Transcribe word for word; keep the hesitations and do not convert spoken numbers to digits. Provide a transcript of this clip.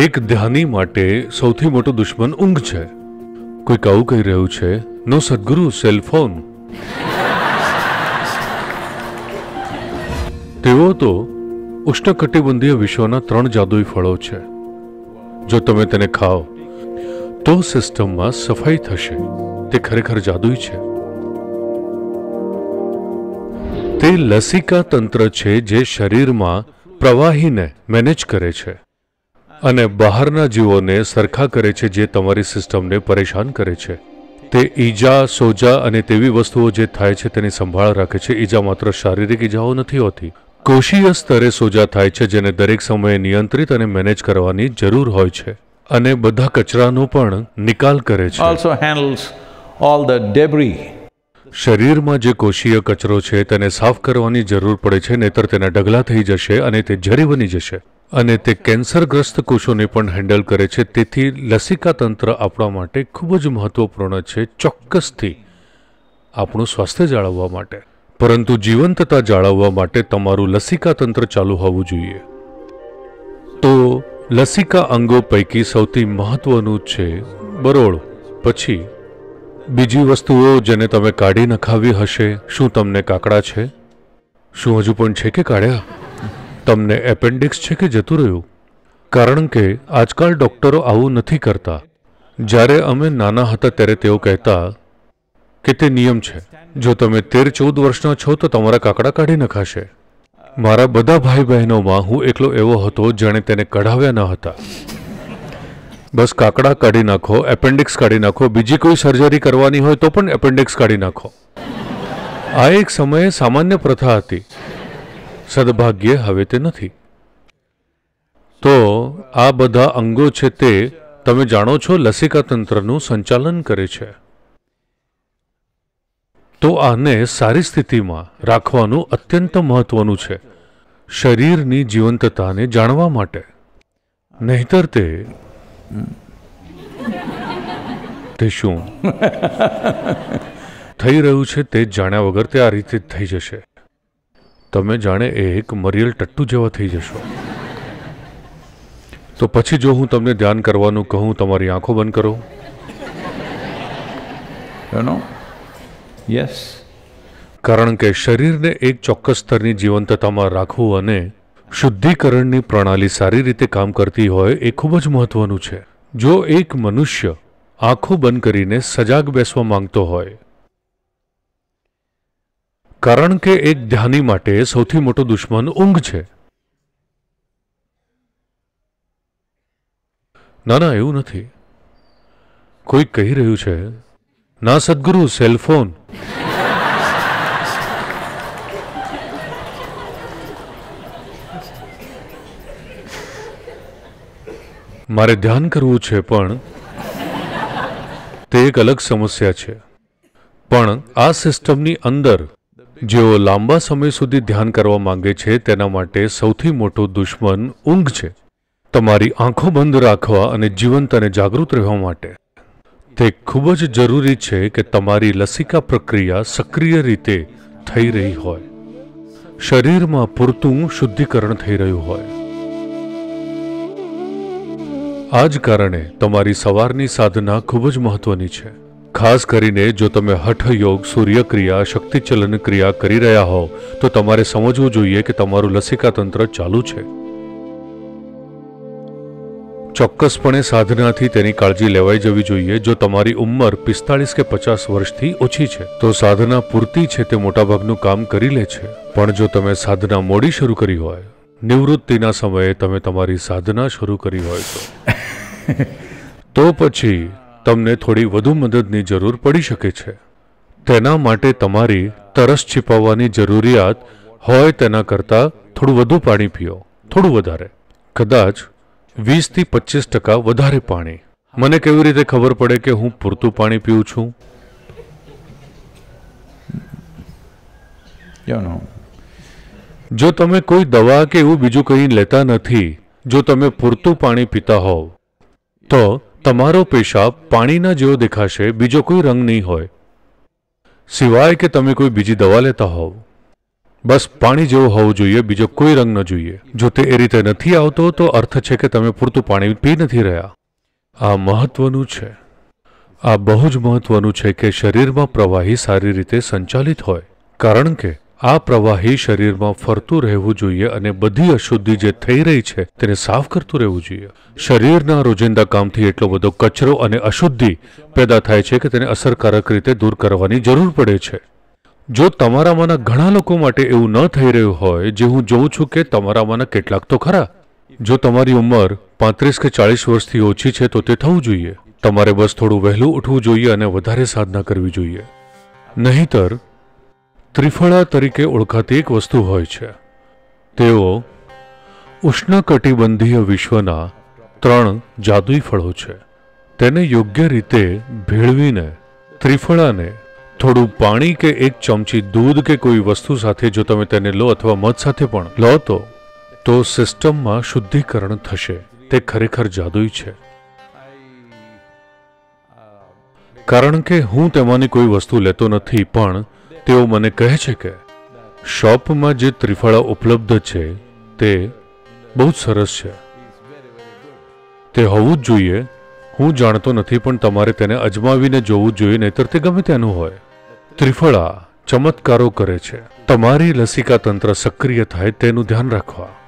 એક ધ્યાની માટે સૌથી મોટો દુશ્મન ઊંઘ છે. કોઈ કાવું કહી રહ્યું છે, નો સદગુરુ સેલફોન. તેઓ તો ઉષ્ણકટિબંધીય વિશ્વના ત્રણ જાદુઈ ફળો છે. જો તમે તેને ખાઓ તો સિસ્ટમમાં સફાઈ થશે. તે ખરેખર જાદુઈ છે. તે લસિકા તંત્ર છે જે શરીરમાં પ્રવાહીને મેનેજ કરે છે અને બહારના જીવોને સરખા કરે છે જે તમારી સિસ્ટમને પરેશાન કરે છે. તે ઈજા, સોજા અને તેવી વસ્તુઓ જે થાય છે તેની સંભાળ રાખે છે. ઈજા માત્ર શારીરિક ઈજાઓ નથી હોતી. કોષીય સ્તરે સોજા થાય છે જેને દરેક સમયે નિયંત્રિત અને મેનેજ કરવાની જરૂર હોય છે અને બધા કચરાનો પણ નિકાલ કરે છે. Also handles all the debris. શરીરમાં જે કોષીય કચરો છે તેને સાફ કરવાની જરૂર પડે છે, નહીતર તેના ઢગલા થઈ જશે અને તે ઝેરી બની જશે અને તે કેન્સરગ્રસ્ત કોષોને પણ હેન્ડલ કરે છે. તેથી લસિકા તંત્ર આપણા માટે ખૂબ જ મહત્વપૂર્ણ છે, ચોક્કસથી આપણું સ્વાસ્થ્ય જાળવવા માટે. પરંતુ જીવંતતા જાળવવા માટે તમારું લસિકા તંત્ર ચાલુ હોવું જોઈએ. તો લસિકા અંગો પૈકી સૌથી મહત્વનું છે બરોળ. પછી બીજી વસ્તુઓ જેને તમે કાઢી નખાવી હશે. શું તમને કાકડા છે? શું હજુ પણ છે કે કાઢ્યા? તમને એપેન્ડિક્સ છે કે જતું રહ્યું? કારણ કે આજકાલ ડૉક્ટરો આવું નથી કરતા. જ્યારે અમે નાના હતા ત્યારે તેઓ કહેતા કે તે નિયમ છે, જો તમે તેર ચૌદ વર્ષના છો તો તમારા કાકડા કાઢી નખાશે. મારા બધા ભાઈ બહેનોમાં હું એકલો એવો હતો જેણે તેને કઢાવ્યા ન હતા. બસ કાકડા કાઢી નાખો, એપેન્ડિક્સ કાઢી નાખો, બીજી કોઈ સર્જરી કરવાની હોય તો પણ એપેન્ડિક્સ કાઢી નાખો. આ એક સમયે સામાન્ય પ્રથા હતી. સદભાગ્યે હવે તે નથી. તો આ બધા અંગો છે તે તમે જાણો છો લસિકા તંત્રનું સંચાલન કરે છે. તો આને સારી સ્થિતિમાં રાખવાનું અત્યંત મહત્વનું છે, શરીરની જીવંતતાને જાણવા માટે. નહીતર તે તે શું થઈ રહ્યું છે તે જાણ્યા વગર તે આ રીતે થઈ જશે. તમે જાણે એક મરિયલ ટટ્ટુ જેવા થઈ જશો. તો પછી જો હું તમને ધ્યાન કરવાનું કહું, તમારી આંખો બંધ કરો. યસ. કારણ કે શરીરને એક ચોક્કસ સ્તરની જીવંતતામાં રાખવું અને શુદ્ધિકરણની પ્રણાલી સારી રીતે કામ કરતી હોય એ ખૂબ જ મહત્વનું છે. જો એક મનુષ્ય આંખો બંધ કરીને સજાગ બેસવા માંગતો હોય, કારણ કે એક ધ્યાની માટે સૌથી મોટો દુશ્મન ઊંઘ છે. ના ના, એવું નથી. કોઈ કહી રહ્યું છે, ના સદગુરુ સેલફોન. મારે ધ્યાન કરવું છે પણ તે એક અલગ સમસ્યા છે. પણ આ સિસ્ટમની અંદર જેઓ લાંબા સમય સુધી ધ્યાન કરવા માંગે છે તેના માટે સૌથી મોટો દુશ્મન ઊંઘ છે. તમારી આંખો બંધ રાખવા અને જીવંત અને જાગૃત રહેવા માટે તે ખૂબ જ જરૂરી છે કે તમારી લસિકા પ્રક્રિયા સક્રિય રીતે થઈ રહી હોય, શરીરમાં પૂરતું શુદ્ધિકરણ થઈ રહ્યું હોય. આ જ કારણે તમારી સવારની સાધના ખૂબ જ મહત્વની છે. ખાસ કરીને જો તમે હઠ યોગ, સૂર્યક્રિયા, શક્તિચલન ક્રિયા કરી રહ્યા હો તો તમારે સમજવું જોઈએ કે તમારું લસિકા તંત્ર ચાલુ છે. ચોક્કસપણે સાધનાથી તેની કાળજી લેવાઈ જવી જોઈએ. જો તમારી ઉંમર પિસ્તાળીસ કે પચાસ વર્ષથી ઓછી છે તો સાધના પૂરતી છે, તે મોટાભાગનું કામ કરી લે છે. પણ જો તમે સાધના મોડી શરૂ કરી હોય, નિવૃત્તિના સમયે તમે તમારી સાધના શરૂ કરી હોય તો તો પછી તમને થોડી વધુ મદદની જરૂર પડી શકે છે. તેના માટે તમારી તરસ છીપાવવાની જરૂરિયાત હોય તેના કરતાં થોડું વધુ પાણી પીઓ, થોડું વધારે, કદાચ વીસથી પચીસ ટકા વધારે પાણી. મને કેવી રીતે ખબર પડે કે હું પૂરતું પાણી પીઉં છું? જો તમે કોઈ દવા કે એવું બીજું કંઈ લેતા નથી, જો તમે પૂરતું પાણી પીતા હોવ તો તમારો પેશાબ પાણીના જેવો દેખાશે, બીજો કોઈ રંગ નહીં હોય, સિવાય કે તમે કોઈ બીજી દવા લેતા હોવ. बस पाणी जेवो होवो जोईए, बीजो कोई रंग न जोईए। जो ते ए रीते नथी आवतो तो अर्थ छे के तमे पूरतुं पाणी पी नथी रह्या। आ महत्वनुं छे, आ बहु ज महत्वनुं छे के शरीरमां प्रवाही सारी रीते संचालित होय, कारण के आ प्रवाही शरीर में फरतु रहेवु जोईए अने बधी अशुद्धि जे थई रही छे तेने साफ करतु रहेवु जोईए। शरीरना रोजिंदा कामथी एटलो बधो कचरो अने अशुद्धि पैदा थाय छे के तेने असरकारक रीते दूर करवानी जरूर पड़े छे। जो तमारामांना घणा लोको माटे एवुं न थई रह्युं होय, जे हुं जोउं छुं के तमारामांना केटलाक तो खरा। जो तमारी उंमर पैंतीस के चालीस वर्षथी ओछी छे तो ते थवुं जोईए। तमारे बस थोडुं वहेलुं उठवुं जोईए अने वधारे साधना करवी जोईए। नहीतर त्रिफला तरीके ओळखाती एक वस्तु होय छे। तेओ उष्णकटिबंधीय विश्वना त्रण जादुई फळो छे, तेने योग्य रीते भेळवीने त्रिफलाने थोड़ू पाणी के एक चमची दूध के कोई वस्तु साथे जो तमे तेने लो अथवा मध साथे पण लो तो तो सिस्टम में शुद्धिकरण थशे। ते खरेखर जादुई छे, कारण के हूँ तेमानी कोई वस्तु लेतो नथी, पण तेओ मने कहे छे के शॉप में जे त्रिफला उपलब्ध छे ते बहुत सरस छे, ते होवू ज जोईए। हूँ जाणतो नथी पण तमारे तेने अजमावीने जोवू जोईए, नहीतर ते गमे तेनुं होय। त्रिफला चमत्कारो करे छे। तमारी लसिका तंत्र सक्रिय थाय तेनुं ध्यान राखवा।